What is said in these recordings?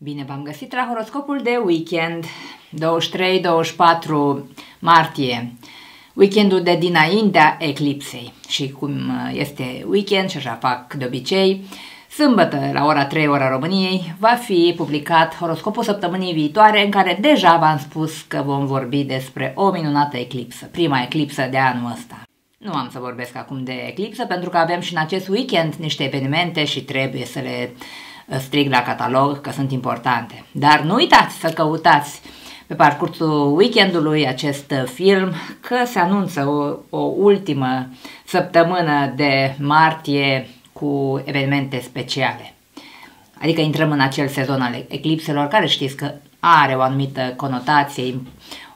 Bine, v-am găsit la horoscopul de weekend, 23-24 martie, weekendul de dinaintea eclipsei. Și cum este weekend, și așa fac de obicei, sâmbătă la ora 3, ora României, va fi publicat horoscopul săptămânii viitoare, în care deja v-am spus că vom vorbi despre o minunată eclipsă, prima eclipsă de anul ăsta. Nu am să vorbesc acum de eclipsă, pentru că avem și în acest weekend niște evenimente și trebuie să le strict la catalog că sunt importante. Dar nu uitați să căutați pe parcursul weekendului acest film, că se anunță o ultimă săptămână de martie cu evenimente speciale. Adică intrăm în acel sezon al eclipselor, care știți că are o anumită conotație,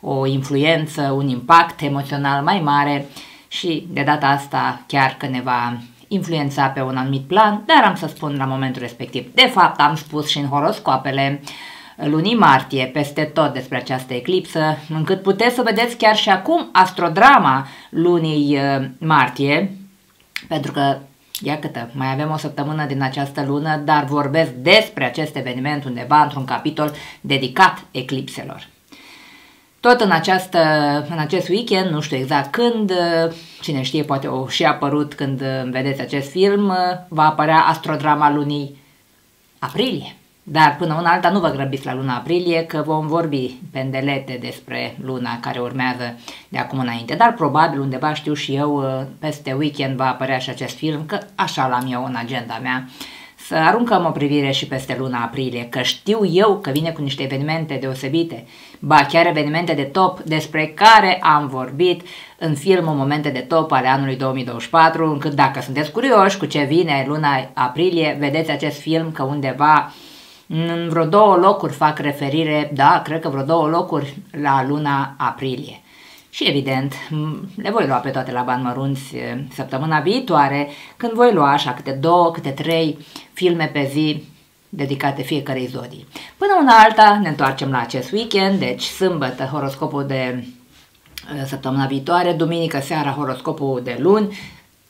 o influență, un impact emoțional mai mare și de data asta chiar că ne va influența pe un anumit plan, dar am să spun la momentul respectiv. De fapt, am spus și în horoscoapele lunii martie peste tot despre această eclipsă, încât puteți să vedeți chiar și acum astrodrama lunii martie, pentru că, ia câtă, mai avem o săptămână din această lună, dar vorbesc despre acest eveniment undeva într-un capitol dedicat eclipselor. Tot în acest weekend, nu știu exact când, cine știe, poate o și apărut când vedeți acest film, va apărea astrodrama lunii aprilie. Dar până una alta nu vă grăbiți la luna aprilie, că vom vorbi pendelete despre luna care urmează de acum înainte. Dar probabil undeva, știu și eu, peste weekend va apărea și acest film, că așa l-am eu în agenda mea. Să aruncăm o privire și peste luna aprilie, că știu eu că vine cu niște evenimente deosebite, ba chiar evenimente de top despre care am vorbit în filmul Momente de Top ale anului 2024, încât dacă sunteți curioși cu ce vine luna aprilie, vedeți acest film, că undeva în vreo 2 locuri fac referire, da, cred că vreo 2 locuri la luna aprilie. Și evident, le voi lua pe toate la bani mărunți săptămâna viitoare, când voi lua așa câte 2, câte 3 filme pe zi dedicate fiecarei zodii. Până una alta ne întoarcem la acest weekend, deci sâmbătă horoscopul de săptămâna viitoare, duminică seara horoscopul de luni,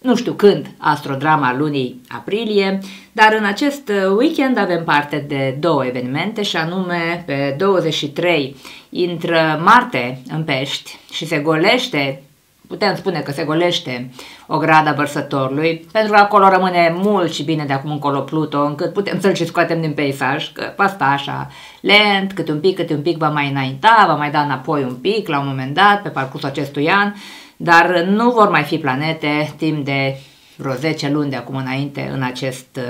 nu știu când astrodrama lunii aprilie, dar în acest weekend avem parte de 2 evenimente și anume pe 23 intră Marte în Pești și se golește, putem spune că se golește ograda Vărsătorului, pentru că acolo rămâne mult și bine de acum încolo Pluto, încât putem să-l și scoatem din peisaj, că asta așa, lent, câte un pic va mai înainta, va mai da înapoi un pic la un moment dat pe parcursul acestui an, dar nu vor mai fi planete timp de vreo 10 luni de acum înainte în acest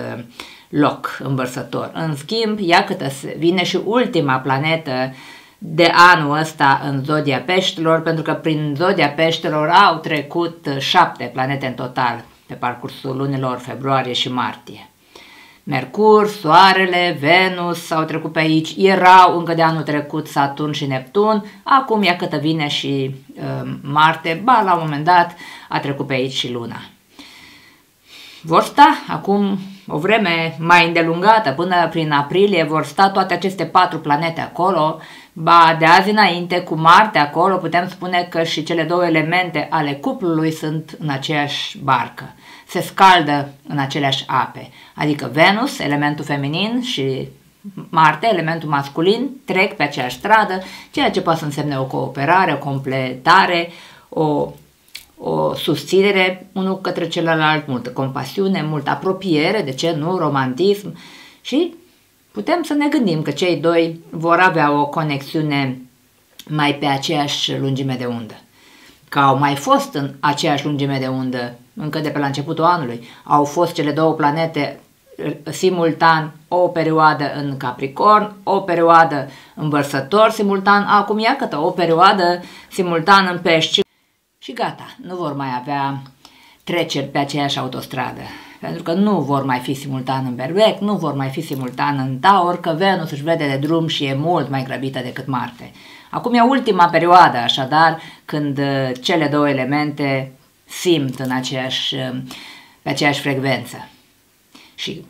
loc învărsător. În schimb, ia câtă vine și ultima planetă de anul ăsta în zodia peștelor, pentru că prin zodia peștelor au trecut 7 planete în total pe parcursul lunilor februarie și martie. Mercur, Soarele, Venus au trecut pe aici, erau încă de anul trecut Saturn și Neptun, acum ia câtă vine și Marte, ba la un moment dat a trecut pe aici și Luna. Vor sta acum o vreme mai îndelungată, până prin aprilie vor sta toate aceste 4 planete acolo, ba de azi înainte cu Marte acolo putem spune că și cele 2 elemente ale cuplului sunt în aceeași barcă. Se scaldă în aceleași ape, adică Venus, elementul feminin, și Marte, elementul masculin, trec pe aceeași stradă, ceea ce poate să însemne o cooperare, o completare, o susținere unul către celălalt, multă compasiune, multă apropiere, de ce nu, romantism, și putem să ne gândim că cei 2 vor avea o conexiune mai pe aceeași lungime de undă. Că au mai fost în aceeași lungime de undă încă de pe la începutul anului, au fost cele 2 planete simultan, o perioadă în Capricorn, o perioadă în Vărsători simultan, acum ia câtă o perioadă simultan în Pești și gata, nu vor mai avea treceri pe aceeași autostradă, pentru că nu vor mai fi simultan în Berbec, nu vor mai fi simultan în Taur, că Venus își vede de drum și e mult mai grăbită decât Marte. Acum e ultima perioadă, așadar, când cele 2 elemente simt pe aceeași frecvență. Și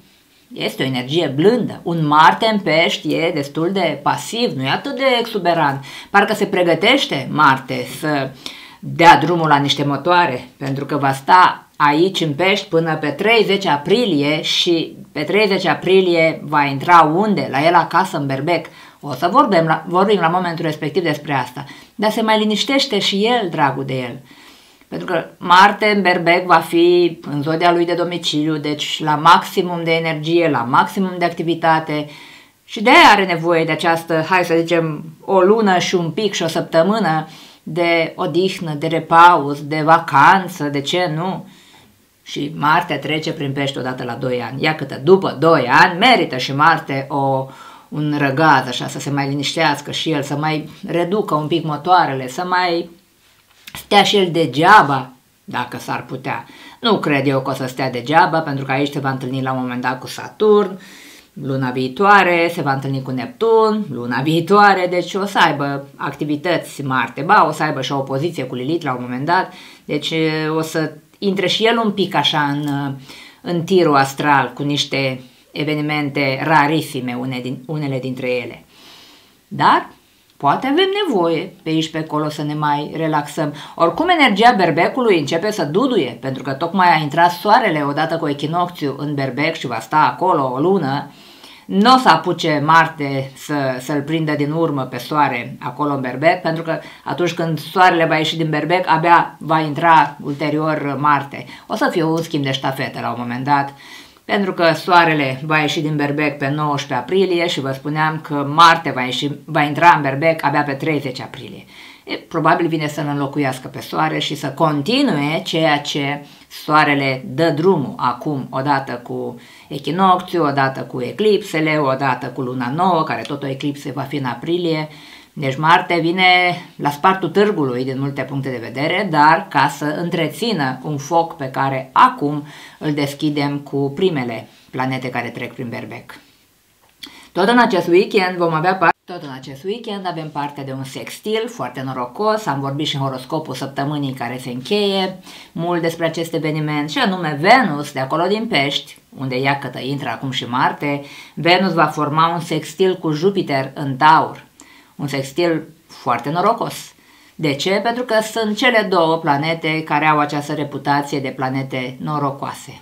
este o energie blândă. Un Marte în Pești e destul de pasiv, nu e atât de exuberant. Parcă se pregătește Marte să dea drumul la niște motoare, pentru că va sta aici în Pești până pe 30 aprilie și pe 30 aprilie va intra unde? La el acasă în Berbec. O să vorbim la momentul respectiv despre asta. Dar se mai liniștește și el, dragul de el. Pentru că Marte în Berbec va fi în zodia lui de domiciliu, deci la maximum de energie, la maximum de activitate și de aia are nevoie de această, hai să zicem, o lună și un pic și o săptămână de odihnă, de repaus, de vacanță, de ce nu? Și Marte trece prin Pești odată la 2 ani. Ia câtă, după 2 ani merită și Marte un răgaz, așa, să se mai liniștească și el, să mai reducă un pic motoarele, să mai stea și el degeaba, dacă s-ar putea. Nu cred eu că o să stea degeaba, pentru că aici se va întâlni la un moment dat cu Saturn, luna viitoare, se va întâlni cu Neptun, luna viitoare, deci o să aibă activități Marte, ba, o să aibă și o opoziție cu Lilith la un moment dat, deci o să intre și el un pic așa în tirul astral cu niște evenimente rarisime, unele dintre ele. Dar poate avem nevoie pe aici pe acolo să ne mai relaxăm. Oricum energia Berbecului începe să duduie, pentru că tocmai a intrat soarele odată cu echinocțiu în Berbec și va sta acolo o lună. Nu o să apuce Marte să-l prindă din urmă pe soare acolo în Berbec, pentru că atunci când soarele va ieși din Berbec, abia va intra ulterior Marte. O să fie un schimb de ștafete la un moment dat, pentru că soarele va ieși din Berbec pe 19 aprilie și vă spuneam că Marte va intra în Berbec abia pe 30 aprilie. Probabil vine să-l înlocuiască pe soare și să continue ceea ce soarele dă drumul acum, odată cu echinocțiu, odată cu eclipsele, odată cu luna nouă, care tot o eclipsă va fi în aprilie. Deci Marte vine la spartul târgului din multe puncte de vedere, dar ca să întrețină un foc pe care acum îl deschidem cu primele planete care trec prin Berbec. Tot în acest weekend avem parte de un sextil foarte norocos, am vorbit și în horoscopul săptămânii care se încheie mult despre acest eveniment și anume Venus de acolo din Pești, unde iacătă intră acum și Marte. Venus va forma un sextil cu Jupiter în Taur. Un sextil foarte norocos. De ce? Pentru că sunt cele două planete care au această reputație de planete norocoase.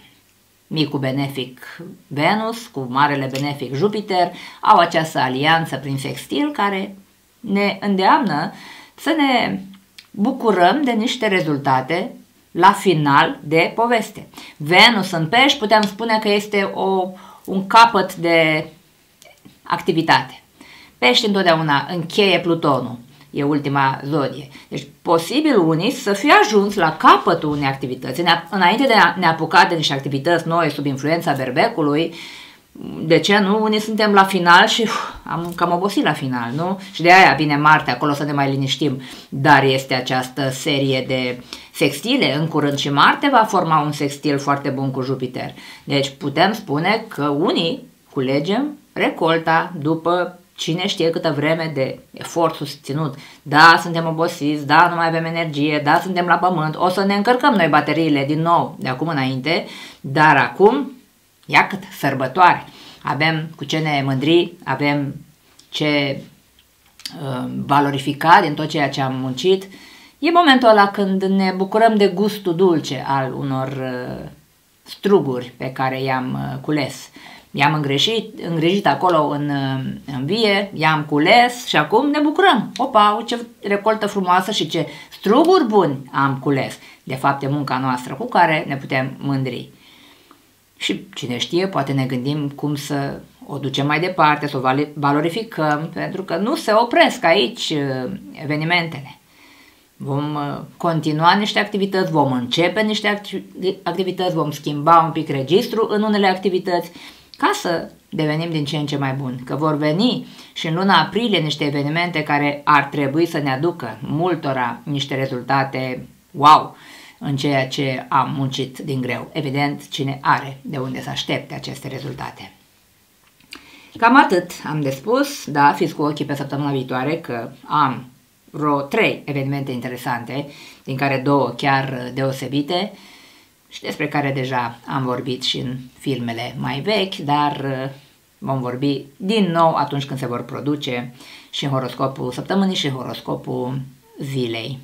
Micul benefic Venus cu marele benefic Jupiter au această alianță prin sextil care ne îndeamnă să ne bucurăm de niște rezultate la final de poveste. Venus în Pești putem spune că este un capăt de activitate. Pești întotdeauna încheie Plutonul, e ultima zodie. Deci posibil unii să fie ajuns la capătul unei activități. Înainte de a ne apuca de niște activități noi sub influența Berbecului, de ce nu? Unii suntem la final și am cam obosit la final, nu? Și de aia vine Marte, acolo să ne mai liniștim. Dar este această serie de sextile, în curând și Marte va forma un sextil foarte bun cu Jupiter. Deci putem spune că unii culegem recolta după cine știe câtă vreme de efort susținut. Da, suntem obosiți, da, nu mai avem energie, da, suntem la pământ, o să ne încărcăm noi bateriile din nou de acum înainte, dar acum, iată, sărbătoare. Avem cu ce ne mândri, avem ce valorifica din tot ceea ce am muncit. E momentul ăla când ne bucurăm de gustul dulce al unor struguri pe care i-am cules. I-am îngrijit acolo în vie, i-am cules și acum ne bucurăm. Opa, ce recoltă frumoasă și ce struguri buni am cules. De fapt, e munca noastră cu care ne putem mândri. Și cine știe, poate ne gândim cum să o ducem mai departe, să o valorificăm, pentru că nu se opresc aici evenimentele. Vom continua niște activități, vom începe niște activități, vom schimba un pic registru în unele activități, ca să devenim din ce în ce mai buni, că vor veni și în luna aprilie niște evenimente care ar trebui să ne aducă multora niște rezultate wow în ceea ce am muncit din greu. Evident, cine are de unde să aștepte aceste rezultate. Cam atât am de spus, da, fiți cu ochii pe săptămâna viitoare că am vreo 3 evenimente interesante, din care 2 chiar deosebite, și despre care deja am vorbit și în filmele mai vechi, dar vom vorbi din nou atunci când se vor produce și în horoscopul săptămânii și horoscopul zilei.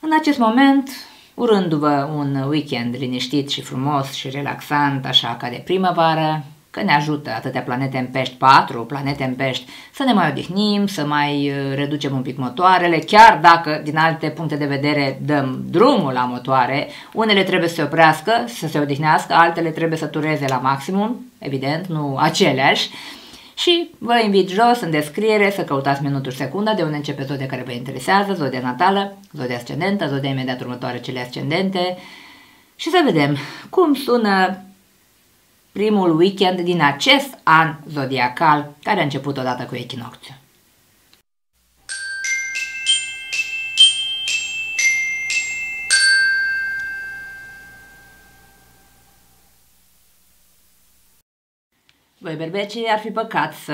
În acest moment urându-vă un weekend liniștit și frumos și relaxant, așa ca de primăvară, că ne ajută atâtea planete în pești, 4 planete în pești, să ne mai odihnim, să mai reducem un pic motoarele, chiar dacă din alte puncte de vedere dăm drumul la motoare, unele trebuie să se oprească, să se odihnească, altele trebuie să tureze la maximum, evident, nu aceleași. Și vă invit jos în descriere să căutați minutul și secunda de unde începe zodia care vă interesează, zodia natală, zodia ascendentă, zodia imediat următoare cele ascendente și să vedem cum sună primul weekend din acest an zodiacal care a început odată cu echinocțiul. Voi, berbecii, ar fi păcat să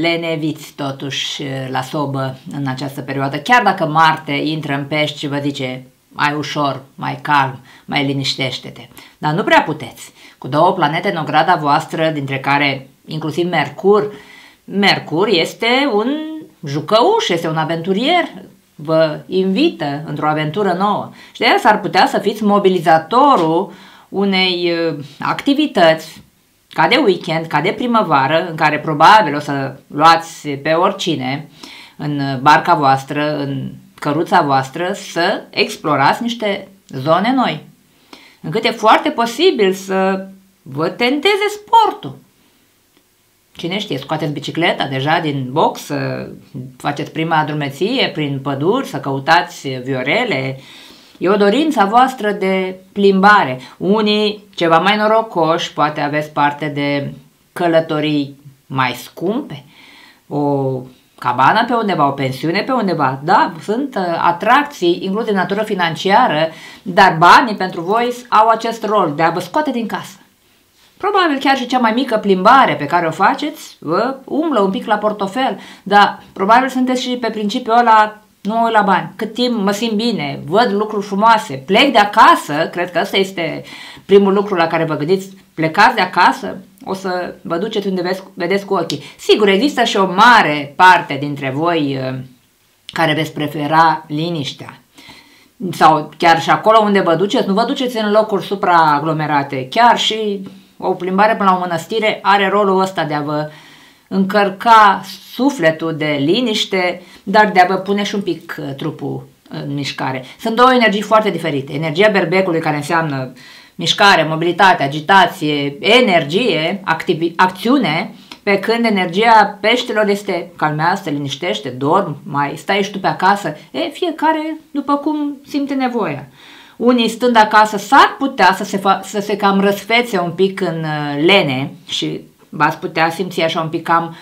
leneviți totuși la sobă în această perioadă, chiar dacă Marte intră în pești și vă zice mai ușor, mai calm, mai liniștește-te. Dar nu prea puteți. Cu 2 planete în ograda voastră, dintre care inclusiv Mercur. Mercur este un jucăuș, este un aventurier, vă invită într-o aventură nouă. Și de aia s-ar putea să fiți mobilizatorul unei activități ca de weekend, ca de primăvară, în care probabil o să luați pe oricine în barca voastră, în căruța voastră, să explorați niște zone noi, încât e foarte posibil să vă tenteze sportul. Cine știe, scoateți bicicleta deja din box, să faceți prima drumeție prin păduri, să căutați viorele. E o dorință voastră de plimbare. Unii, ceva mai norocoși, poate aveți parte de călătorii mai scumpe, o cabana pe undeva, o pensiune pe undeva. Da, sunt atracții, inclusiv de natură financiară, dar banii pentru voi au acest rol de a vă scoate din casă. Probabil chiar și cea mai mică plimbare pe care o faceți vă umblă un pic la portofel, dar probabil sunteți și pe principiul ăla: nu mă uit la bani, cât timp mă simt bine, văd lucruri frumoase, plec de acasă. Cred că asta este primul lucru la care vă gândiți. Plecați de acasă, o să vă duceți unde vedeți cu ochii. Sigur, există și o mare parte dintre voi care veți prefera liniștea. Sau chiar și acolo unde vă duceți, nu vă duceți în locuri supraaglomerate. Chiar și o plimbare până la o mănăstire are rolul ăsta de a vă încărca sufletul de liniște, dar de a vă pune și un pic trupul în mișcare. Sunt 2 energii foarte diferite. Energia berbecului, care înseamnă mișcare, mobilitate, agitație, energie, acțiune, pe când energia peștelor este calmează, se liniștește, dorm, mai stai și tu pe acasă. E, fiecare după cum simte nevoia. Unii stând acasă s-ar putea să se cam răsfețe un pic în lene și v-ați putea simți așa un pic cam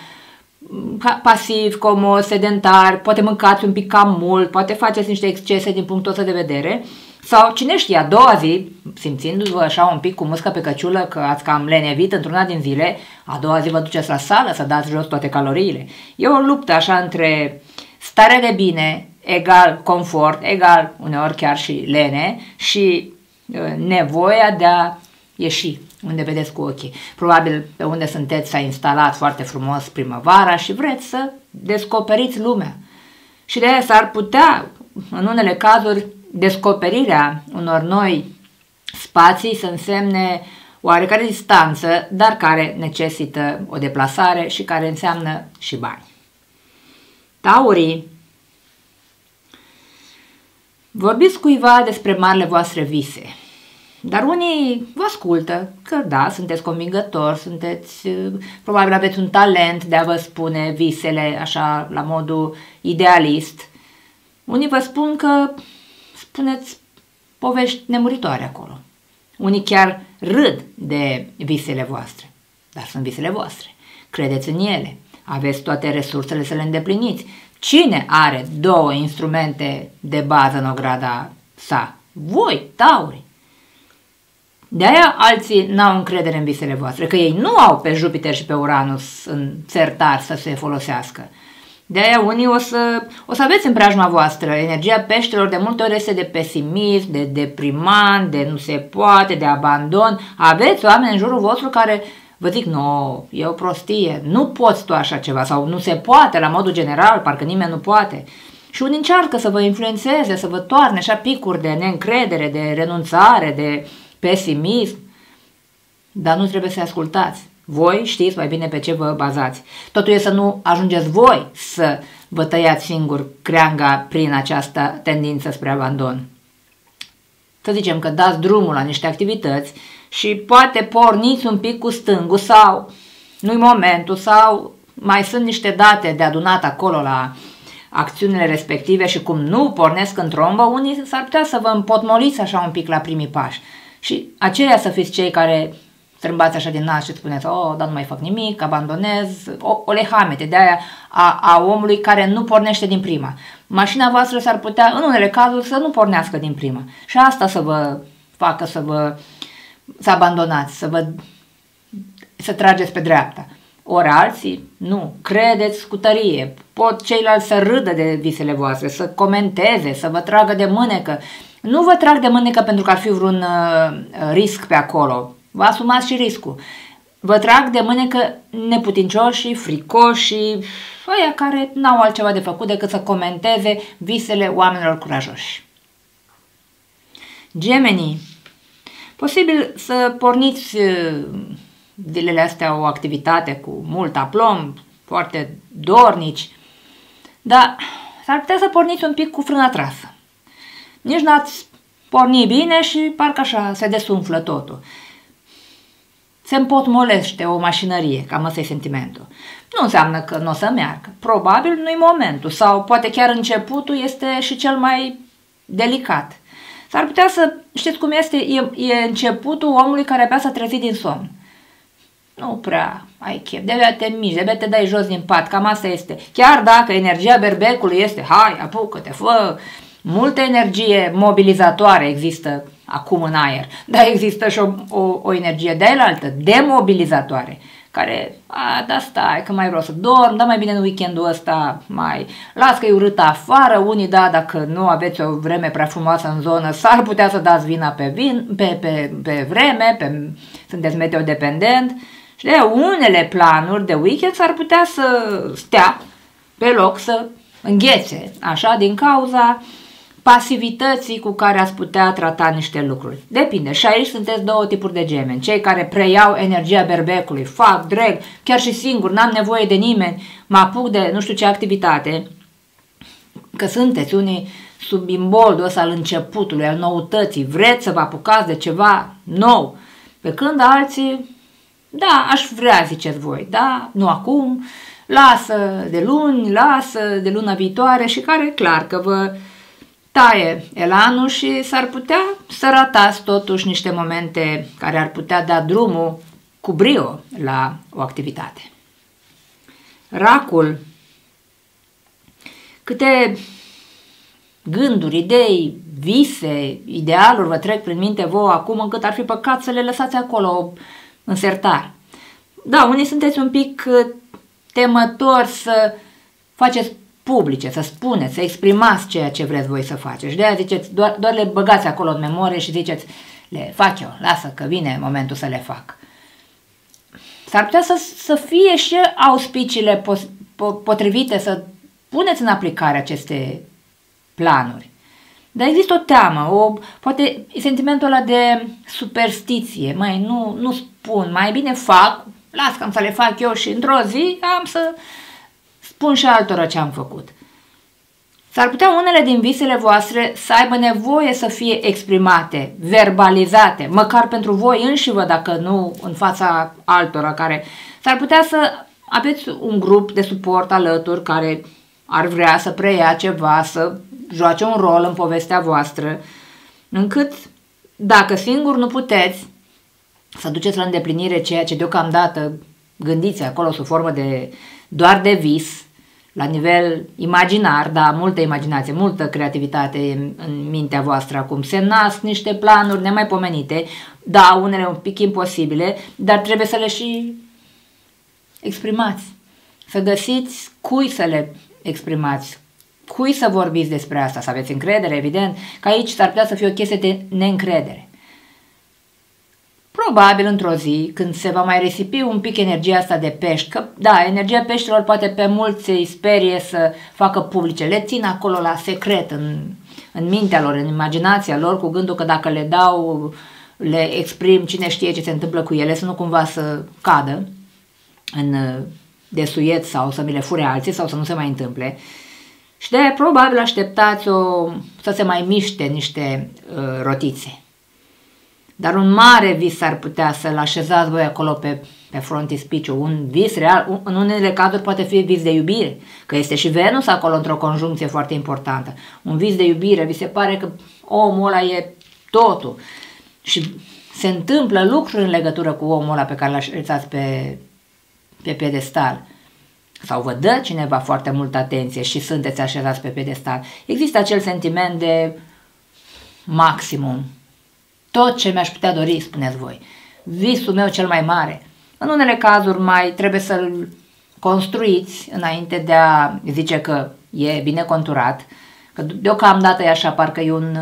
pasiv, comod, sedentar, poate mâncați un pic cam mult, poate faceți niște excese din punctul ăsta de vedere. Sau cine știe, a doua zi, simțindu-vă așa un pic cu musca pe căciulă că ați cam lenevit într-una din zile, a doua zi vă duceți la sală să dați jos toate caloriile. E o luptă așa între stare de bine, egal confort, egal uneori chiar și lene, și nevoia de a ieși unde vedeți cu ochii. Probabil pe unde sunteți s-a instalat foarte frumos primăvara și vreți să descoperiți lumea. Și de aia s-ar putea, în unele cazuri, descoperirea unor noi spații să însemne oarecare distanță, dar care necesită o deplasare și care înseamnă și bani. Taurii, vorbiți cuiva despre marile voastre vise. Dar unii vă ascultă, că da, sunteți convingători, sunteți, probabil aveți un talent de a vă spune visele așa la modul idealist. Unii vă spun că spuneți povești nemuritoare acolo. Unii chiar râd de visele voastre, dar sunt visele voastre. Credeți în ele, aveți toate resursele să le îndepliniți. Cine are 2 instrumente de bază în ograda sa? Voi, taurii. De-aia alții n-au încredere în visele voastre, că ei nu au pe Jupiter și pe Uranus în sertar să se folosească. De-aia unii o să aveți în preajma voastră. Energia peștelor de multe ori este de pesimism, de deprimant, de nu se poate, de abandon. Aveți oameni în jurul vostru care vă zic, nu, e o prostie, nu poți tu așa ceva, sau nu se poate la modul general, parcă nimeni nu poate. Și unii încearcă să vă influențeze, să vă toarne așa picuri de neîncredere, de renunțare, de pesimism. Dar nu trebuie să-i ascultați. Voi știți mai bine pe ce vă bazați. Totul e să nu ajungeți voi să vă tăiați singur creanga prin această tendință spre abandon. Să zicem că dați drumul la niște activități și poate porniți un pic cu stângul sau nu-i momentul sau mai sunt niște date de adunat acolo la acțiunile respective și cum nu pornesc în trombă, unii s-ar putea să vă împotmoliți așa un pic la primii pași. Și aceia să fiți cei care strâmbați așa din nas și spuneți, oh, dar nu mai fac nimic, abandonez, o lehamete de aia a omului care nu pornește din prima. Mașina voastră s-ar putea, în unele cazuri, să nu pornească din prima. Și asta să vă facă să abandonați, să trageți pe dreapta. Ori alții, nu, credeți cu tărie, pot ceilalți să râdă de visele voastre, să comenteze, să vă tragă de mânecă. Nu vă trag de mânecă pentru că ar fi vreun risc pe acolo. Vă asumați și riscul. Vă trag de mânecă neputincioșii, fricoșii, aia care n-au altceva de făcut decât să comenteze visele oamenilor curajoși. Gemenii. Posibil să porniți zilele astea o activitate cu mult aplomb, foarte dornici, dar s-ar putea să porniți un pic cu frâna trasă. Nici n-ați pornit bine și parcă așa se desumflă totul. Se împotmolește o mașinărie, cam ăsta e sentimentul. Nu înseamnă că nu o să meargă. Probabil nu-i momentul sau poate chiar începutul este și cel mai delicat. S-ar putea să, știți cum este, e începutul omului care abia s-a trezit din somn. Nu prea ai chef, de-abia te miști, de-abia te dai jos din pat, cam asta este. Chiar dacă energia berbecului este, hai, apucă-te, fă, multă energie mobilizatoare există acum în aer, dar există și o energie de ailaltă, demobilizatoare, care, da stai, că mai vreau să dorm, da mai bine în weekendul ăsta, mai las că e urât afară, unii da, dacă nu aveți o vreme prea frumoasă în zonă, s-ar putea să dați vina pe vreme, sunteți meteodependent. Și de unele planuri de weekend s-ar putea să stea pe loc, să înghețe, așa, din cauza pasivității cu care ați putea trata niște lucruri. Depinde. Și aici sunteți două tipuri de gemeni. Cei care preiau energia berbecului, fac, dreg, chiar și singur, n-am nevoie de nimeni, mă apuc de nu știu ce activitate, că sunteți unii sub imboldul ăsta al începutului, al noutății, vreți să vă apucați de ceva nou, pe când alții, da, aș vrea, ziceți voi, da, nu acum, lasă de luni, lasă de luna viitoare și care, clar, că vă taie elanul și s-ar putea să ratați totuși niște momente care ar putea da drumul cu brio la o activitate. Racul. Câte gânduri, idei, vise, idealuri vă trec prin minte vouă acum încât ar fi păcat să le lăsați acolo în sertar. Da, unii sunteți un pic temători să faceți publice, să spuneți, să exprimați ceea ce vreți voi să faceți. De-aia ziceți, doar le băgați acolo în memorie și ziceți, le fac eu, lasă că vine momentul să le fac. S-ar putea să fie și auspiciile potrivite să puneți în aplicare aceste planuri. Dar există o teamă, poate sentimentul ăla de superstiție, mai nu spun, mai bine fac, las că am să le fac eu și într-o zi am să spun și altora ce am făcut. S-ar putea unele din visele voastre să aibă nevoie să fie exprimate, verbalizate, măcar pentru voi înșivă, dacă nu în fața altora care... S-ar putea să aveți un grup de suport alături care ar vrea să preia ceva, să joace un rol în povestea voastră, încât dacă singur nu puteți să duceți la îndeplinire ceea ce deocamdată gândiți acolo sub formă de... doar de vis, la nivel imaginar, da, multă imaginație, multă creativitate în mintea voastră acum. Se nasc niște planuri nemaipomenite, da, unele un pic imposibile, dar trebuie să le și exprimați. Să găsiți cui să le exprimați, cui să vorbiți despre asta, să aveți încredere, evident, că aici s-ar putea să fie o chestie de neîncredere. Probabil într-o zi, când se va mai risipi un pic energia asta de pești, că da, energia peștilor poate pe mulți îi sperie să facă publice, le țin acolo la secret în mintea lor, în imaginația lor, cu gândul că dacă le dau, le exprim, cine știe ce se întâmplă cu ele, să nu cumva să cadă în desuiet sau să mi le fure alții sau să nu se mai întâmple. Și de-aia probabil așteptați să se mai miște niște rotițe. Dar un mare vis s-ar putea să-l așezați voi acolo pe frontispiciu, un vis real, în unele cazuri poate fi vis de iubire, că este și Venus acolo într-o conjuncție foarte importantă. Un vis de iubire, vi se pare că omul ăla e totul și se întâmplă lucruri în legătură cu omul ăla pe care l-așezați pe piedestal. Sau vă dă cineva foarte multă atenție și sunteți așezați pe piedestal. Există acel sentiment de maximum. Tot ce mi-aș putea dori, spuneți voi. Visul meu cel mai mare. În unele cazuri mai trebuie să-l construiți înainte de a zice că e bine conturat. Că deocamdată e așa, parcă e un...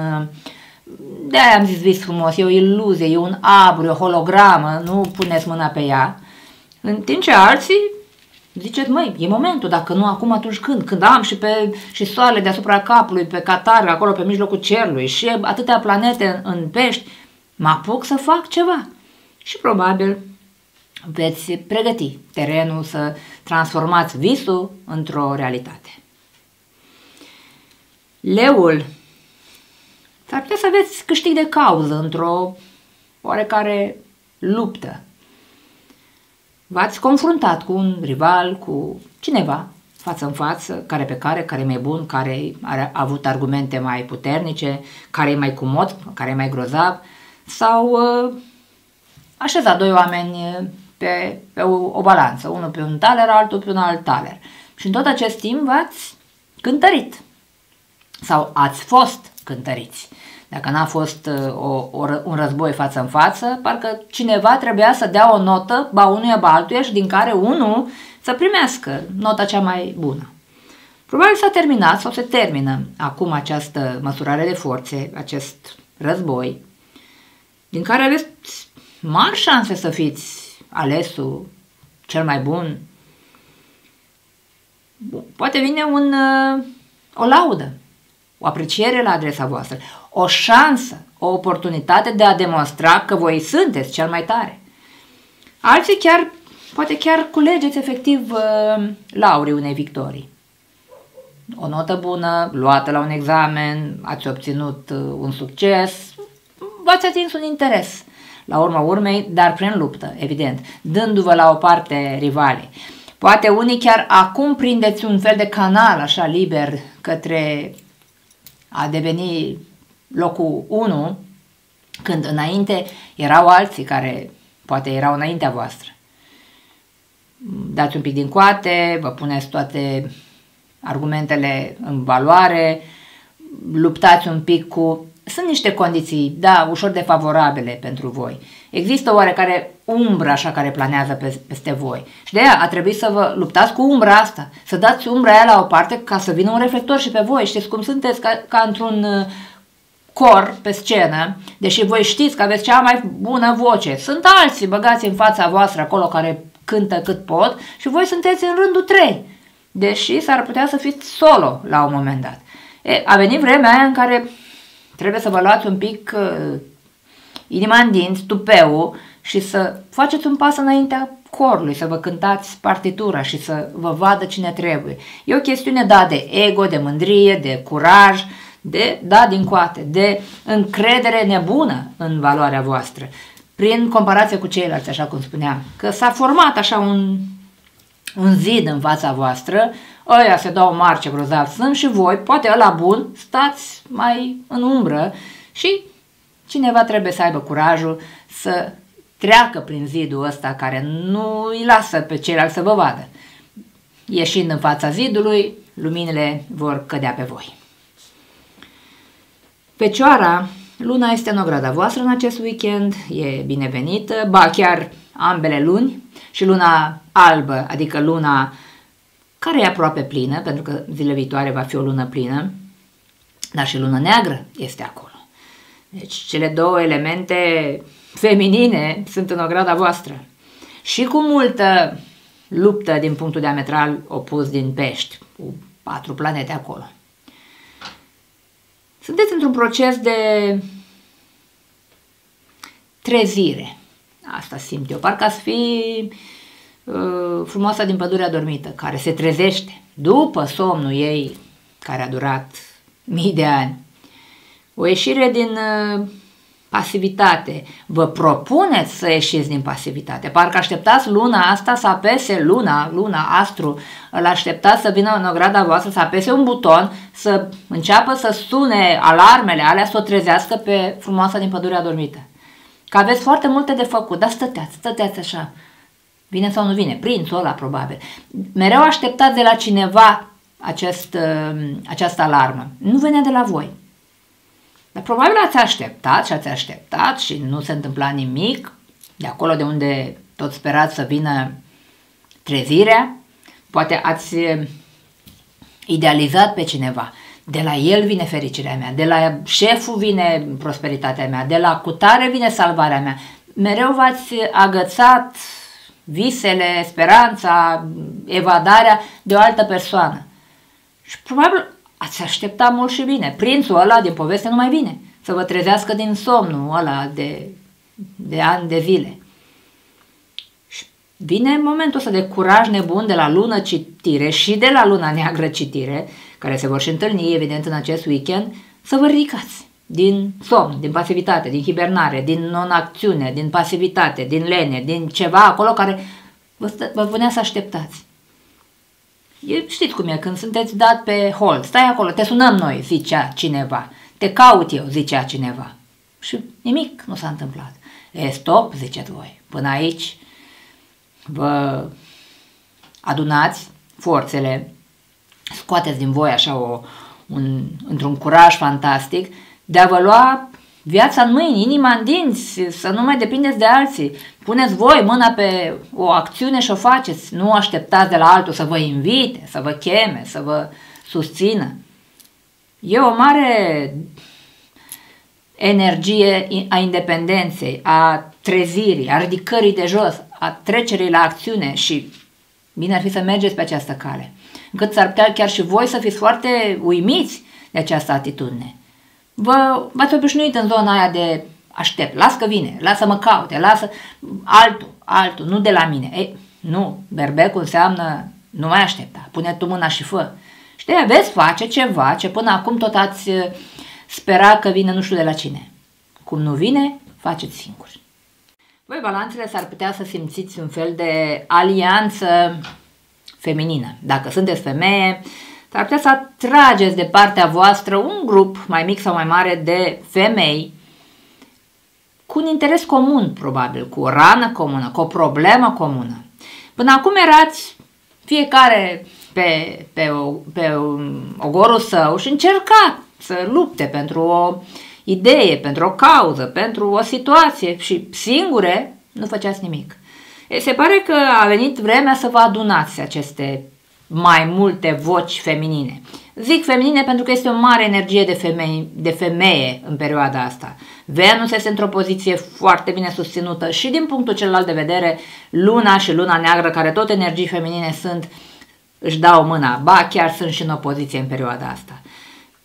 De-aia am zis vis frumos, e o iluzie, e un abur, e o hologramă, nu puneți mâna pe ea. În timp ce alții ziceți, măi, e momentul, dacă nu acum, atunci când? Când am și soarele deasupra capului, pe catarg, acolo pe mijlocul cerului și atâtea planete în pești, mă apuc să fac ceva. Și probabil veți pregăti terenul să transformați visul într-o realitate. Leul, s-ar putea să aveți câștig de cauză într-o oarecare luptă. V-ați confruntat cu un rival, cu cineva, față în față, care pe care, care e mai bun, care a avut argumente mai puternice, care e mai comod, care e mai grozav, sau așezat doi oameni pe o balanță, unul pe un taler, altul pe un alt taler. Și în tot acest timp v-ați cântărit sau ați fost cântăriți. Dacă n-a fost un război față în față, parcă cineva trebuia să dea o notă, ba unuia, ba altuia, și din care unul să primească nota cea mai bună. Probabil s-a terminat sau se termină acum această măsurare de forțe, acest război, din care aveți mari șanse să fiți alesul cel mai bun. Poate vine o laudă, o apreciere la adresa voastră, o șansă, o oportunitate de a demonstra că voi sunteți cel mai tare. Alții chiar, poate chiar culegeți efectiv laurii unei victorii. O notă bună, luată la un examen, ați obținut un succes, v-ați atins un interes, la urma urmei, dar prin luptă, evident, dându-vă la o parte rivale. Poate unii chiar acum prindeți un fel de canal așa liber către a deveni locul 1, când înainte erau alții care poate erau înaintea voastră. Dați un pic din coate, vă puneți toate argumentele în valoare, luptați un pic cu... Sunt niște condiții, da, ușor defavorabile pentru voi. Există oarecare umbră așa care planează peste voi. Și de aia a trebuit să vă luptați cu umbra asta, să dați umbra aia la o parte ca să vină un reflector și pe voi. Știți cum sunteți ca într-un cor pe scenă, deși voi știți că aveți cea mai bună voce. Sunt alții băgați în fața voastră acolo care cântă cât pot și voi sunteți în rândul 3, deși s-ar putea să fiți solo la un moment dat. A venit vremea aia în care trebuie să vă luați un pic inima în dinți, tupeul, și să faceți un pas înaintea corului, să vă cântați partitura și să vă vadă cine trebuie. E o chestiune, da, de ego, de mândrie, de curaj, de da din coate, de încredere nebună în valoarea voastră, prin comparație cu ceilalți, așa cum spuneam, că s-a format așa un zid în fața voastră, ăia se dau mari, ce grozavi sunt, și voi, poate ăla bun, stați mai în umbră și cineva trebuie să aibă curajul să treacă prin zidul ăsta care nu îi lasă pe ceilalți să vă vadă. Ieșind în fața zidului, luminile vor cădea pe voi. Fecioara, luna este în ograda voastră în acest weekend, e binevenită, ba chiar ambele luni, și luna albă, adică luna care e aproape plină, pentru că zilele viitoare va fi o lună plină, dar și luna neagră este acolo. Deci cele două elemente feminine sunt în ograda voastră și cu multă luptă din punctul diametral opus din pești, cu 4 planete acolo. Sunteți într-un proces de trezire. Asta simt eu. Parcă ați fi frumoasa din pădurea adormită, care se trezește după somnul ei, care a durat mii de ani. O ieșire din pasivitate. Vă propuneți să ieșiți din pasivitate. Parcă așteptați luna asta să apese, luna, astru, îl așteptați să vină în ograda voastră, să apese un buton, să înceapă să sune alarmele alea, să o trezească pe frumoasa din pădurea adormită. Că aveți foarte multe de făcut, dar stăteați așa. Vine sau nu vine? Prințul ăla, probabil. Mereu așteptați de la cineva această alarmă. Nu venea de la voi. Dar probabil ați așteptat și nu se întâmpla nimic. De acolo de unde tot sperați să vină trezirea, poate ați idealizat pe cineva. De la el vine fericirea mea, de la șeful vine prosperitatea mea, de la cutare vine salvarea mea. Mereu v-ați agățat visele, speranța, evadarea de o altă persoană. Și probabil ați așteptat mult și bine. Prințul ăla din poveste nu mai vine să vă trezească din somnul ăla de ani de zile. Și vine momentul ăsta de curaj nebun de la lună citire și de la luna neagră citire, care se vor și întâlni, evident, în acest weekend, să vă ridicați din somn, din pasivitate, din hibernare, din non-acțiune, din pasivitate, din lene, din ceva acolo care vă punea să așteptați. Știți cum e, când sunteți dat pe hold, stai acolo, te sunăm noi, zicea cineva, te caut eu, zicea cineva. Și nimic nu s-a întâmplat. E, stop, ziceți voi, până aici vă adunați forțele, scoateți din voi așa într-un curaj fantastic de a vă lua viața în mâini, inima în dinți, să nu mai depindeți de alții. Puneți voi mâna pe o acțiune și o faceți. Nu așteptați de la altul să vă invite, să vă cheme, să vă susțină. E o mare energie a independenței, a trezirii, a ridicării de jos, a trecerii la acțiune și bine ar fi să mergeți pe această cale. Încât s-ar putea chiar și voi să fiți foarte uimiți de această atitudine. V-ați obișnuit în zona aia de aștept, las că vine, lasă-mă caute, lasă altul, nu de la mine. Ei, nu, berbecul înseamnă nu mai aștepta, pune tu mâna și fă. Știi, veți face ceva ce până acum tot ați spera că vine nu știu de la cine. Cum nu vine, faceți singuri. Voi, balanțele, s-ar putea să simțiți un fel de alianță feminină. Dacă sunteți femeie, s-ar putea să atrageți de partea voastră un grup mai mic sau mai mare de femei cu un interes comun, probabil, cu o rană comună, cu o problemă comună. Până acum erați fiecare pe ogorul său și încerca să lupte pentru o idee, pentru o cauză, pentru o situație și singure nu făceați nimic. Se pare că a venit vremea să vă adunați aceste mai multe voci feminine. Zic feminine pentru că este o mare energie de femeie în perioada asta. Venus este într-o poziție foarte bine susținută și din punctul celălalt de vedere, luna și luna neagră, care tot energii feminine sunt, își dau mâna. Ba, chiar sunt și în opoziție în perioada asta.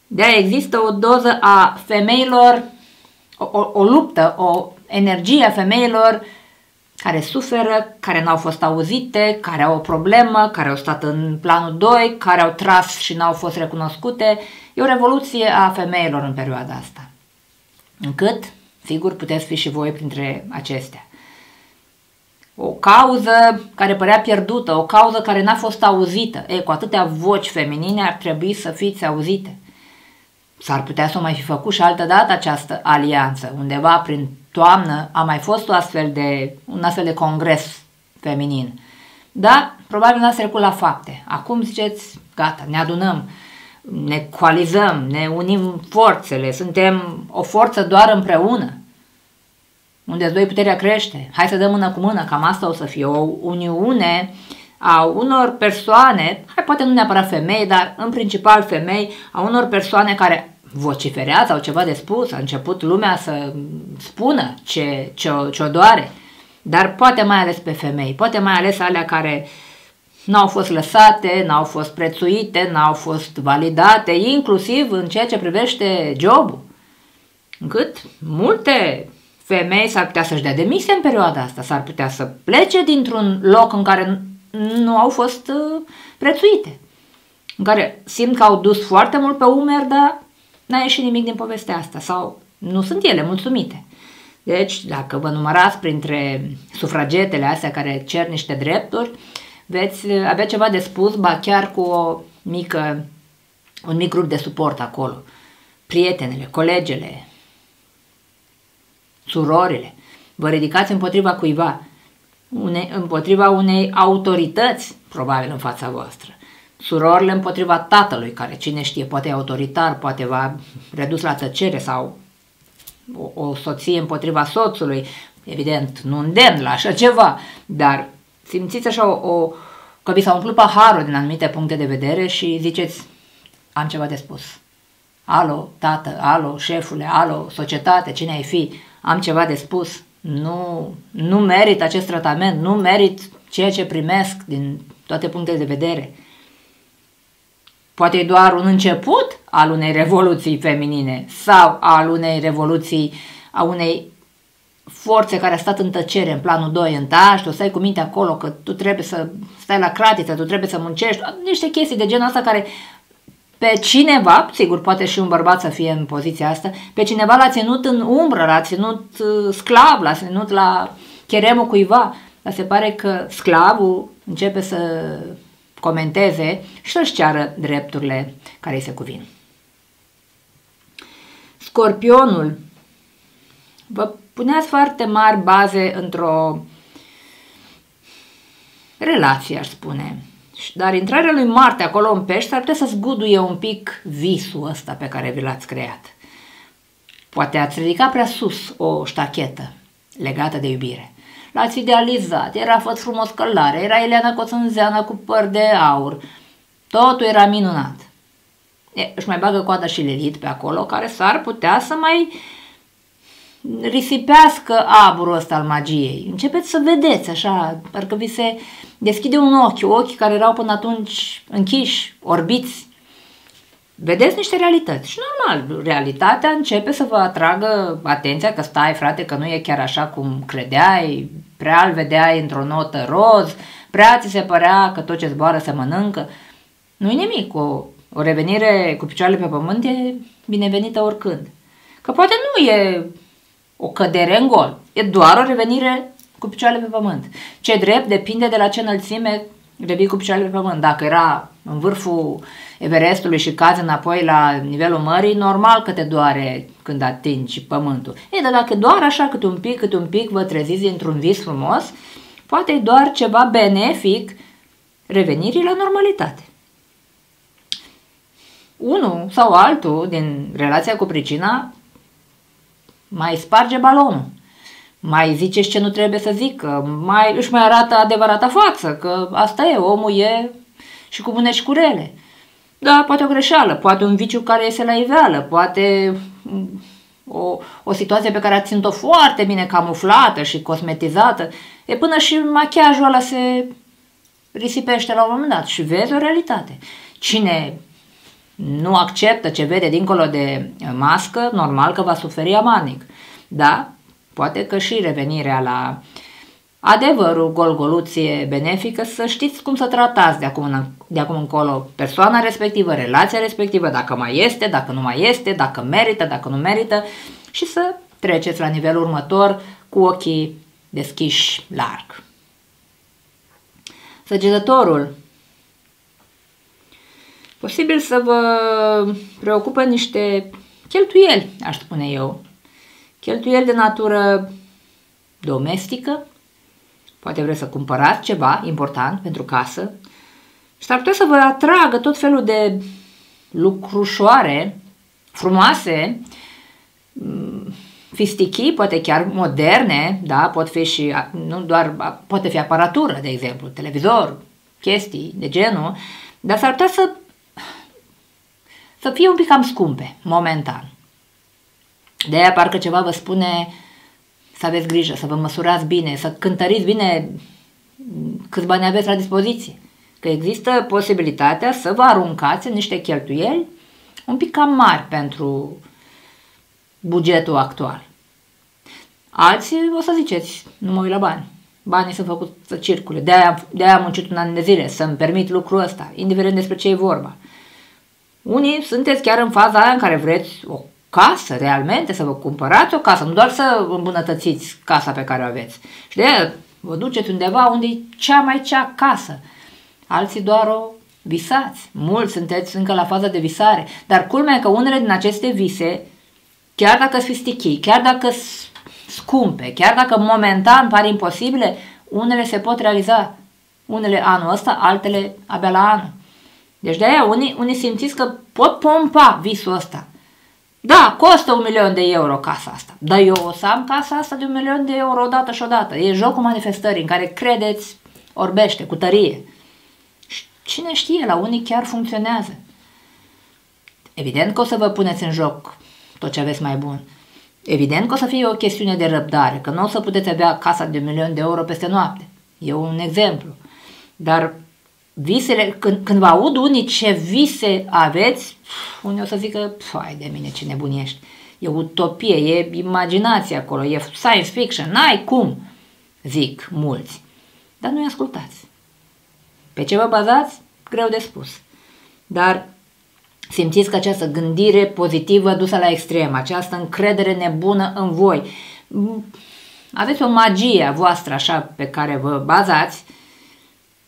De-aia există o doză a femeilor, o luptă, o energie a femeilor care suferă, care n-au fost auzite, care au o problemă, care au stat în planul 2, care au tras și n-au fost recunoscute. E o revoluție a femeilor în perioada asta. Încât, sigur, puteți fi și voi printre acestea. O cauză care părea pierdută, o cauză care n-a fost auzită. Ei, cu atâtea voci feminine ar trebui să fiți auzite. S-ar putea să o mai fi făcut și altă dată această alianță. Undeva prin toamnă a mai fost un astfel de congres feminin. Dar probabil n-ați trecut la fapte. Acum ziceți, gata, ne adunăm, ne coalizăm, ne unim forțele, suntem o forță doar împreună. Unde doi puterea crește. Hai să dăm mână cu mână, cam asta o să fie o uniune a unor persoane, hai poate nu neapărat femei, dar în principal femei, a unor persoane care vociferea sau ceva de spus, a început lumea să spună ce o doare, dar poate mai ales pe femei, poate mai ales alea care n-au fost lăsate, n-au fost prețuite, n-au fost validate, inclusiv în ceea ce privește jobul. Încât multe femei s-ar putea să-și dea demisie în perioada asta, s-ar putea să plece dintr-un loc în care nu au fost prețuite, în care simt că au dus foarte mult pe umeri, dar n-a ieșit nimic din povestea asta sau nu sunt ele mulțumite. Deci, dacă vă numărați printre sufragetele astea care cer niște drepturi, veți avea ceva de spus, ba chiar cu un mic grup de suport acolo. Prietenele, colegele, surorile, vă ridicați împotriva cuiva, împotriva unei autorități, probabil în fața voastră. Surorile împotriva tatălui, care cine știe, poate e autoritar, poate v-a redus la tăcere, sau o soție împotriva soțului, evident, nu îndemn la așa ceva, dar simțiți așa că vi s-a umplut paharul din anumite puncte de vedere și ziceți, am ceva de spus. Alo, tată, alo, șefule, alo, societate, cine ai fi, am ceva de spus, nu merit acest tratament, nu merit ceea ce primesc din toate punctele de vedere. Poate e doar un început al unei revoluții feminine sau al unei revoluții, a unei forțe care a stat în tăcere, în planul 2, în taș, tu stai cu minte acolo că tu trebuie să stai la cratiță, tu trebuie să muncești, niște chestii de genul ăsta care pe cineva, sigur poate și un bărbat să fie în poziția asta, pe cineva l-a ținut în umbră, l-a ținut sclav, l-a ținut la cheremul cuiva, dar se pare că sclavul începe să comenteze și să-și ceară drepturile care îi se cuvin. Scorpionul, vă puneați foarte mari baze într-o relație, aș spune. Dar intrarea lui Marte acolo în Pești ar putea să zguduie un pic visul ăsta pe care vi l-ați creat. Poate ați ridicat prea sus o ștachetă legată de iubire. L-ați idealizat, era făt frumos călare, era Eliana Coțânzeana cu păr de aur. Totul era minunat. Își mai bagă coada și Lilith pe acolo, care s-ar putea să mai risipească aburul ăsta al magiei. Începeți să vedeți așa, parcă vi se deschide un ochi care erau până atunci închiși, orbiți. Vedeți niște realități și normal, realitatea începe să vă atragă atenția că stai frate, că nu e chiar așa cum credeai, prea îl vedeai într-o notă roz, prea ți se părea că tot ce zboară se mănâncă. Nu-i nimic, o revenire cu picioarele pe pământ e binevenită oricând. Că poate nu e o cădere în gol, e doar o revenire cu picioarele pe pământ. Ce drept depinde de la ce înălțime revii cu picioarele pe pământ. Dacă era în vârful Everestului și cazi înapoi la nivelul mării, normal că te doare când atingi pământul. Ei, dar dacă doar așa câte un pic vă treziți dintr-un vis frumos, poate e doar ceva benefic revenirii la normalitate. Unul sau altul din relația cu pricina mai sparge balonul, mai ziceți ce nu trebuie să zică, își mai arată adevărata față, că asta e, omul e și cu bune și cu rele. Da, poate o greșeală, poate un viciu care iese la iveală, poate o situație pe care ați ținut-o foarte bine camuflată și cosmetizată, e până și machiajul ăla se risipește la un moment dat și vezi o realitate. Cine nu acceptă ce vede dincolo de mască, normal că va suferi amarnic. Da, poate că și revenirea la adevărul, golgoluție benefică, să știți cum să tratați de acum încolo persoana respectivă, relația respectivă, dacă mai este, dacă nu mai este, dacă merită, dacă nu merită, și să treceți la nivelul următor cu ochii deschiși larg. Săgetătorul, posibil să vă preocupă niște cheltuieli, aș spune eu. Cheltuieli de natură domestică, poate vreți să cumpărați ceva important pentru casă și s-ar putea să vă atragă tot felul de lucrușoare frumoase, fistichii, poate chiar moderne, da? Pot fi și, nu doar, poate fi aparatură, de exemplu, televizor, chestii de genul, dar s-ar putea să să fie un pic cam scumpe, momentan. De-aia parcă ceva vă spune să aveți grijă, să vă măsurați bine, să cântăriți bine câți bani aveți la dispoziție. Că există posibilitatea să vă aruncați în niște cheltuieli un pic cam mari pentru bugetul actual. Alții o să ziceți, nu mă uit la bani. Banii sunt făcuți să circule. De-aia am muncit un an de zile, să-mi permit lucrul ăsta, indiferent despre ce e vorba. Unii sunteți chiar în faza aia în care vreți o casă, realmente, să vă cumpărați o casă, nu doar să îmbunătățiți casa pe care o aveți. Și de-aia vă duceți undeva unde e cea casă. Alții doar o visați. Mulți sunteți încă la faza de visare. Dar culmea e că unele din aceste vise, chiar dacă sunt stichii, chiar dacă sunt scumpe, chiar dacă momentan par imposibile, unele se pot realiza. Unele anul ăsta, altele abia la anul. Deci de aia unii simțiți că pot pompa visul ăsta. Da, costă 1.000.000 de euro casa asta. Dar eu o să am casa asta de 1.000.000 de euro odată și odată. E jocul manifestării în care credeți orbește, cu tărie. Și cine știe, la unii chiar funcționează. Evident că o să vă puneți în joc tot ce aveți mai bun. Evident că o să fie o chestiune de răbdare, că nu o să puteți avea casa de 1.000.000 de euro peste noapte. E un exemplu. Dar visele, când vă aud unii ce vise aveți, unii o să zică, hai de mine, ce nebuniești. E utopie, e imaginație acolo, e science fiction, n-ai cum, zic mulți. Dar nu-i ascultați. Pe ce vă bazați? Greu de spus. Dar simțiți că această gândire pozitivă dusă la extrem, această încredere nebună în voi, aveți o magie a voastră așa pe care vă bazați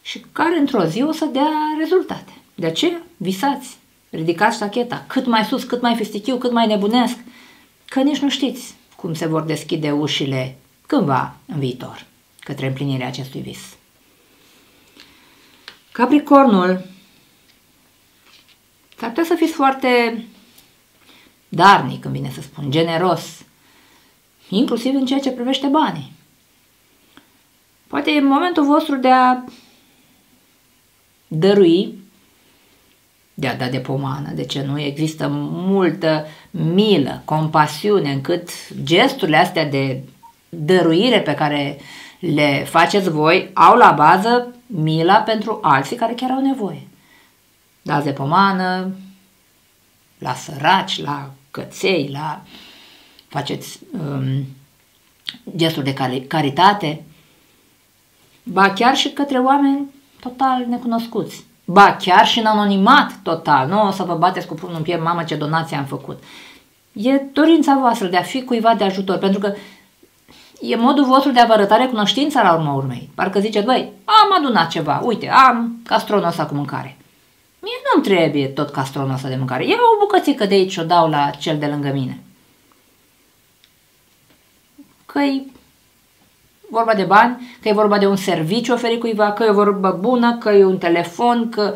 și care într-o zi o să dea rezultate. De aceea visați, ridicați ștacheta, cât mai sus, cât mai festichiu, cât mai nebunesc, că nici nu știți cum se vor deschide ușile cândva în viitor către împlinirea acestui vis. Capricornul, s-ar putea să fiți foarte darnic, când vine să spun, generos, inclusiv în ceea ce privește banii. Poate e momentul vostru de a dărui, de a da de pomană, de ce nu? Există multă milă, compasiune, încât gesturile astea de dăruire pe care le faceți voi au la bază mila pentru alții care chiar au nevoie. Dați de pomană la săraci, la căței, la faceți gesturi de caritate, ba chiar și către oameni total necunoscuți, ba chiar și în anonimat total, nu o să vă bateți cu prunul în piept, mamă ce donație am făcut. E dorința voastră de a fi cuiva de ajutor, pentru că e modul vostru de a vă arăta recunoștința la urma urmei. Parcă ziceți, băi, am adunat ceva, uite, am castronul ăsta cu mâncare. Mie nu-mi trebuie tot castronul ăsta de mâncare. Ia o bucățică de aici o dau la cel de lângă mine. Că-i vorba de bani, că e vorba de un serviciu oferit cuiva, că e o vorbă bună, că e un telefon, că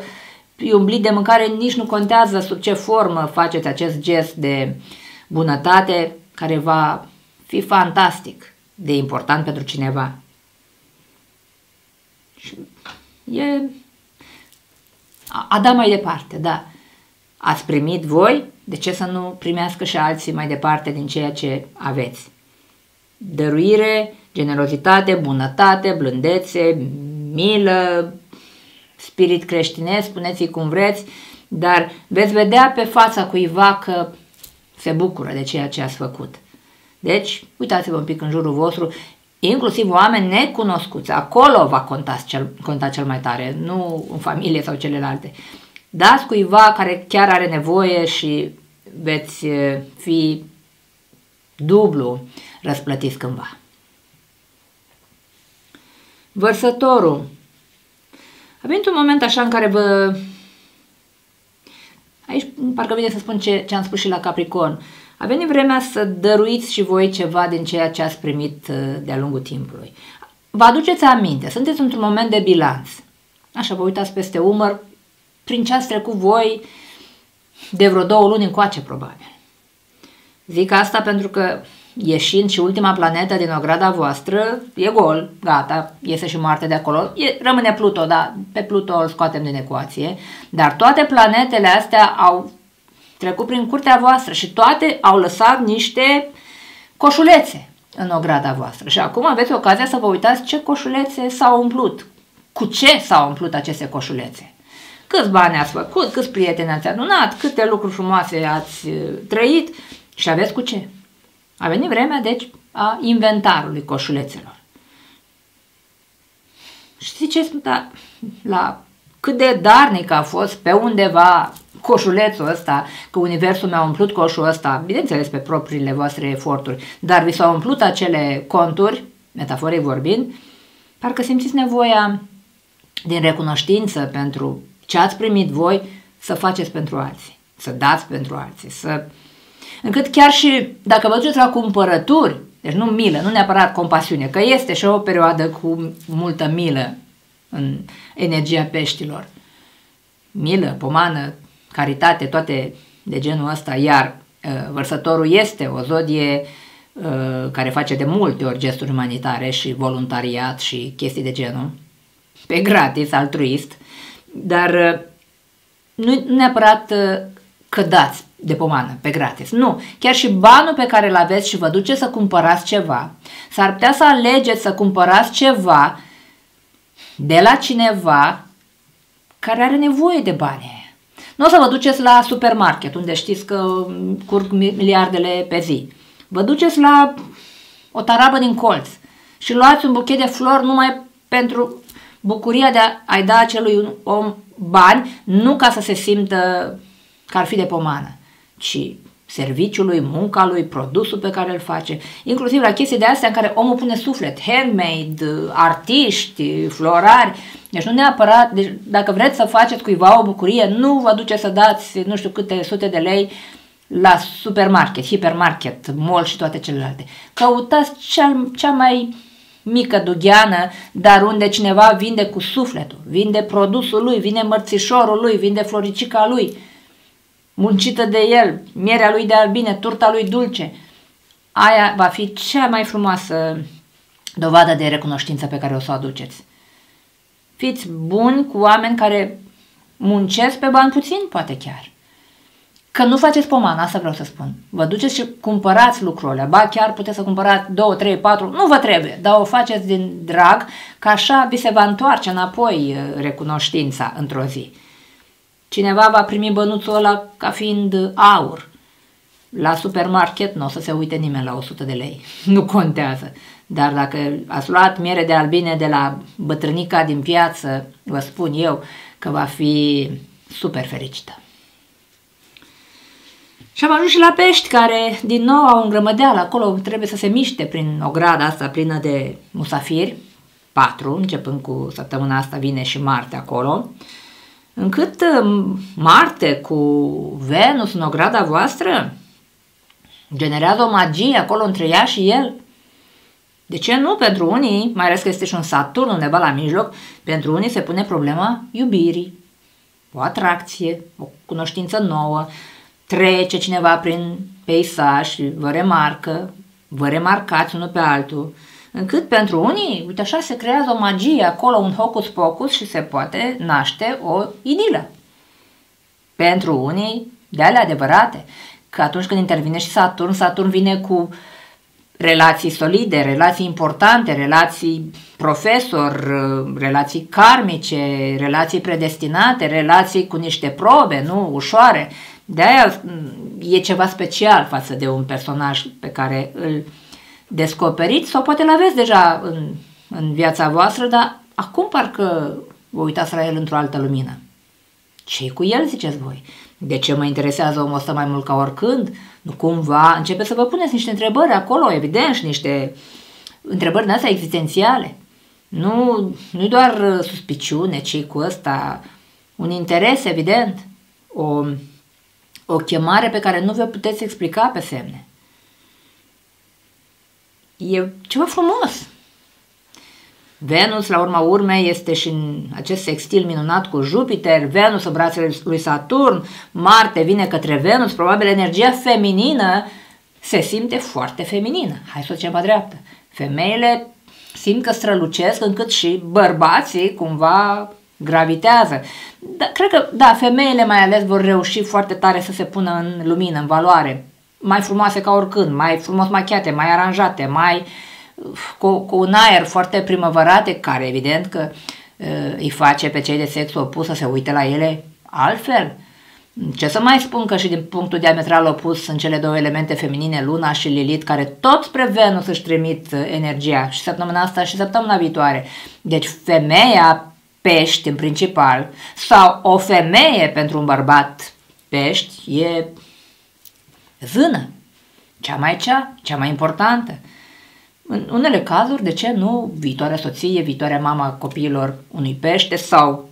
e un blit de mâncare, nici nu contează sub ce formă faceți acest gest de bunătate care va fi fantastic de important pentru cineva. Și e a da mai departe, da. Ați primit voi, de ce să nu primească și alții mai departe din ceea ce aveți? Dăruire, generozitate, bunătate, blândețe, milă, spirit creștinesc, spuneți-i cum vreți, dar veți vedea pe fața cuiva că se bucură de ceea ce ați făcut. Deci, uitați-vă un pic în jurul vostru, inclusiv oameni necunoscuți, acolo va conta cel mai tare, nu în familie sau celelalte. Dați cuiva care chiar are nevoie și veți fi dublu răsplătiți cândva. Vărsătorul. A venit un moment așa în care vă... Aici parcă vine să spun ce am spus și la Capricorn. A venit vremea să dăruiți și voi ceva din ceea ce ați primit de-a lungul timpului. Vă aduceți aminte, sunteți într-un moment de bilanț. Așa, vă uitați peste umăr, prin ce ați trecut voi de vreo 2 luni încoace, probabil. Zic asta pentru că ieșind și ultima planetă din ograda voastră, e gol, gata, iese și Marte de acolo, rămâne Pluto, dar pe Pluto îl scoatem din ecuație, dar toate planetele astea au trecut prin curtea voastră și toate au lăsat niște coșulețe în ograda voastră. Și acum aveți ocazia să vă uitați ce coșulețe s-au umplut, cu ce s-au umplut aceste coșulețe. Câți bani ați făcut, câți prieteni ați adunat, câte lucruri frumoase ați trăit și aveți cu ce. A venit vremea, deci, a inventarului coșulețelor. Și ziceți, da, la cât de darnic a fost pe undeva coșulețul ăsta, că universul mi-a umplut coșul ăsta, bineînțeles pe propriile voastre eforturi, dar vi s-au umplut acele conturi, metaforic vorbind, parcă simțiți nevoia din recunoștință pentru ce ați primit voi să faceți pentru alții, să dați pentru alții, să... Încât chiar și dacă vă duceți la cumpărături, deci nu milă, nu neapărat compasiune, că este și o perioadă cu multă milă în energia peștilor. Milă, pomană, caritate, toate de genul ăsta, iar vărsătorul este o zodie care face de multe ori gesturi umanitare și voluntariat și chestii de genul, pe gratis, altruist, dar nu neapărat că dați de pomană, pe gratis. Nu, chiar și banul pe care îl aveți și vă duceți să cumpărați ceva, s-ar putea să alegeți să cumpărați ceva de la cineva care are nevoie de bani. Nu o să vă duceți la supermarket, unde știți că curg miliardele pe zi. Vă duceți la o tarabă din colț și luați un buchet de flori numai pentru bucuria de a-i da acelui om bani, nu ca să se simtă că ar fi de pomană, ci serviciului, munca lui, produsul pe care îl face, inclusiv la chestii de astea în care omul pune suflet, handmade, artiști, florari, deci nu neapărat, deci dacă vreți să faceți cuiva o bucurie, nu vă duceți să dați nu știu câte sute de lei la supermarket, hipermarket, mall și toate celelalte. Căutați cea mai mică dugheană, dar unde cineva vinde cu sufletul, vinde produsul lui, vinde mărțișorul lui, vinde floricica lui, muncită de el, mierea lui de albine, turta lui dulce. Aia va fi cea mai frumoasă dovadă de recunoștință pe care o să o aduceți. Fiți buni cu oameni care muncesc pe bani puțini, poate chiar. Că nu faceți pomană, asta vreau să spun. Vă duceți și cumpărați lucrurile. Ba chiar puteți să cumpărați 2, 3, 4, nu vă trebuie, dar o faceți din drag, că așa vi se va întoarce înapoi recunoștința într-o zi. Cineva va primi bănuțul ăla ca fiind aur. La supermarket nu o să se uite nimeni la 100 de lei. Nu contează. Dar dacă ați luat miere de albine de la bătrânica din piață, vă spun eu că va fi super fericită. Și am ajuns și la pești, care din nou au îngrămădeală. Acolo trebuie să se miște prin ograda asta plină de musafiri. 4, începând cu săptămâna asta, vine și Marte acolo. Încât Marte cu Venus în ograda voastră generează o magie acolo între ea și el. De ce nu? Pentru unii, mai ales că este și un Saturn undeva la mijloc, pentru unii se pune problema iubirii, o atracție, o cunoștință nouă, trece cineva prin peisaj și vă remarcă, vă remarcați unul pe altul. Încât pentru unii, uite așa, se creează o magie acolo, un hocus-pocus și se poate naște o idilă. Pentru unii, de ale adevărate, că atunci când intervine și Saturn, Saturn vine cu relații solide, relații importante, relații profesor, relații karmice, relații predestinate, relații cu niște probe, nu ușoare. De-aia e ceva special față de un personaj pe care îl descoperiți sau poate l-aveți deja în viața voastră, dar acum parcă vă uitați la el într-o altă lumină. Ce-i cu el, ziceți voi? De ce mă interesează omul ăsta mai mult ca oricând? Nu cumva începe să vă puneți niște întrebări acolo, evident, și niște întrebări din astea existențiale. Nu-i doar suspiciune, ce-i cu ăsta? Un interes, evident, o chemare pe care nu vă puteți explica pe semne. E ceva frumos. Venus, la urma urmei, este și în acest sextil minunat cu Jupiter, Venus în brațele lui Saturn, Marte vine către Venus, probabil energia feminină se simte foarte feminină. Hai să o ducem pe dreapta. Femeile simt că strălucesc, încât și bărbații cumva gravitează. Da, cred că, da, femeile mai ales vor reuși foarte tare să se pună în lumină, în valoare. Mai frumoase ca oricând, mai frumos machiate, mai aranjate, mai cu un aer foarte primăvărate, care evident că îi face pe cei de sex opus să se uite la ele altfel. Ce să mai spun că și din punctul diametral opus sunt cele două elemente feminine, Luna și Lilith, care tot spre Venus își trimit energia și săptămâna asta și săptămâna viitoare. Deci femeia pești în principal sau o femeie pentru un bărbat pești e zână, cea mai importantă. În unele cazuri, de ce nu, viitoarea soție, viitoarea mama copiilor unui pește sau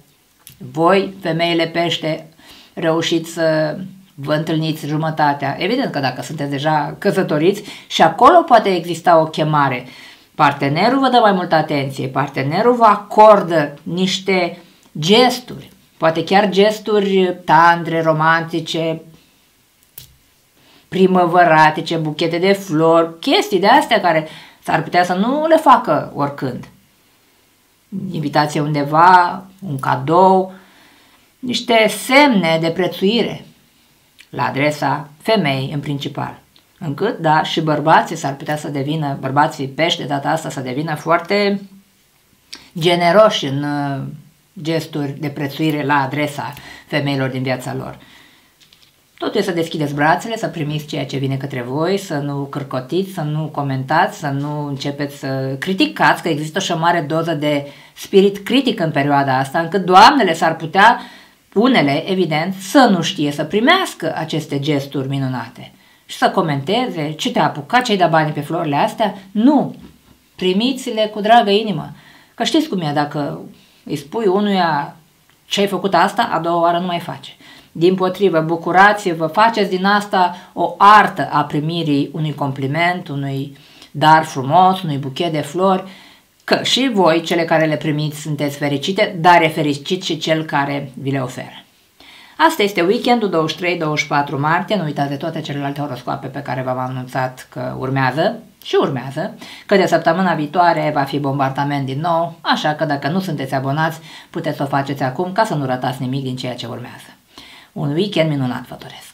voi, femeile pește, reușiți să vă întâlniți jumătatea. Evident că dacă sunteți deja căsătoriți și acolo poate exista o chemare. Partenerul vă dă mai multă atenție, partenerul vă acordă niște gesturi, poate chiar gesturi tandre, romantice, primăvăratice, buchete de flori, chestii de astea care s-ar putea să nu le facă oricând. Invitație undeva, un cadou, niște semne de prețuire la adresa femei în principal. Încât, da, și bărbații s-ar putea să devină, bărbații pești de data asta, să devină foarte generoși în gesturi de prețuire la adresa femeilor din viața lor. Totul e să deschideți brațele, să primiți ceea ce vine către voi, să nu cârcotiți, să nu comentați, să nu începeți să criticați, că există și o mare doză de spirit critic în perioada asta, încât doamnele s-ar putea, unele, evident, să nu știe să primească aceste gesturi minunate și să comenteze, ce te-a apucat, ce-i da banii pe florile astea? Nu! Primiți-le cu dragă inimă. Că știți cum e, dacă îi spui unuia ce-ai făcut asta, a doua oară nu mai face. Dimpotrivă, bucurați-vă, faceți din asta o artă a primirii unui compliment, unui dar frumos, unui buchet de flori, că și voi, cele care le primiți, sunteți fericite, dar e fericit și cel care vi le oferă. Asta este weekendul 23-24 martie, nu uitați de toate celelalte horoscoape pe care v-am anunțat că urmează și urmează, că de săptămâna viitoare va fi bombardament din nou, așa că dacă nu sunteți abonați, puteți să o faceți acum ca să nu ratați nimic din ceea ce urmează. Un weekend minunat vă doresc!